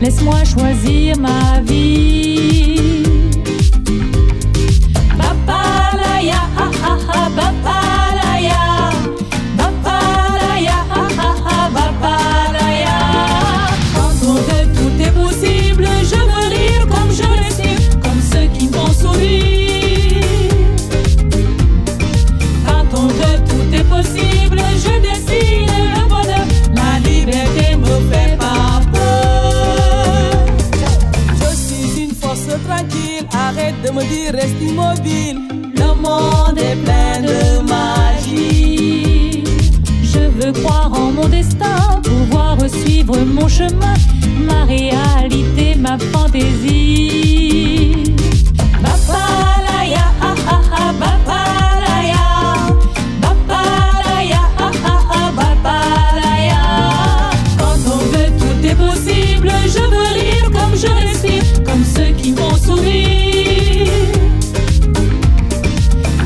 Laisse-moi choisir ma vie. Bapalaya, ah ah ah, bapalaya. Bapalaya, ah ah ah, bapalaya. Quand on veut, tout est possible. Je veux rire comme je le suis, comme ceux qui vont sourire. Quand on veut, tout est possible. Je décide le bonheur, ma liberté me fait pas peur. Tranquille, arrête de me dire, reste immobile. Le monde est plein de magie. Je veux croire en mon destin, pouvoir suivre mon chemin, ma réalité, ma fantaisie. Bapalaya, ah ah ah, bapalaya. Bapalaya, ah ah ah, bapalaya. Quand on veut, tout est possible. Je veux rire comme je respire, comme ceux qui vont sourire.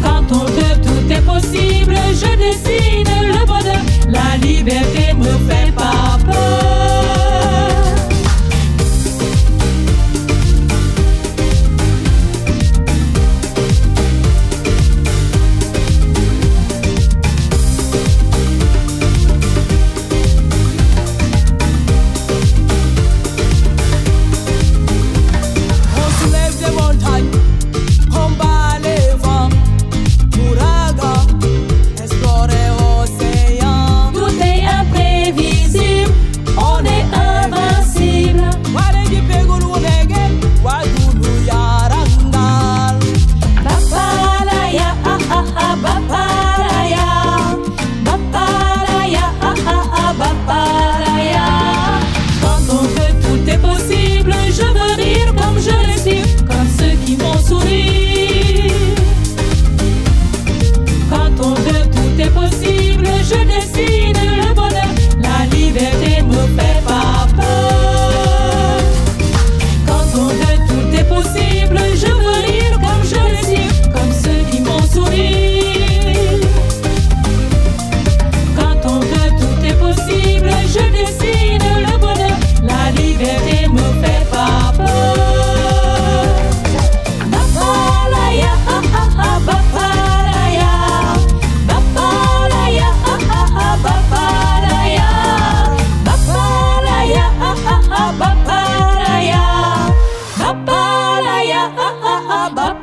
Quand on veut, tout est possible. Je décide le bonheur, la liberté me fait pas Bapalaya, ah ah ah, bapalaya.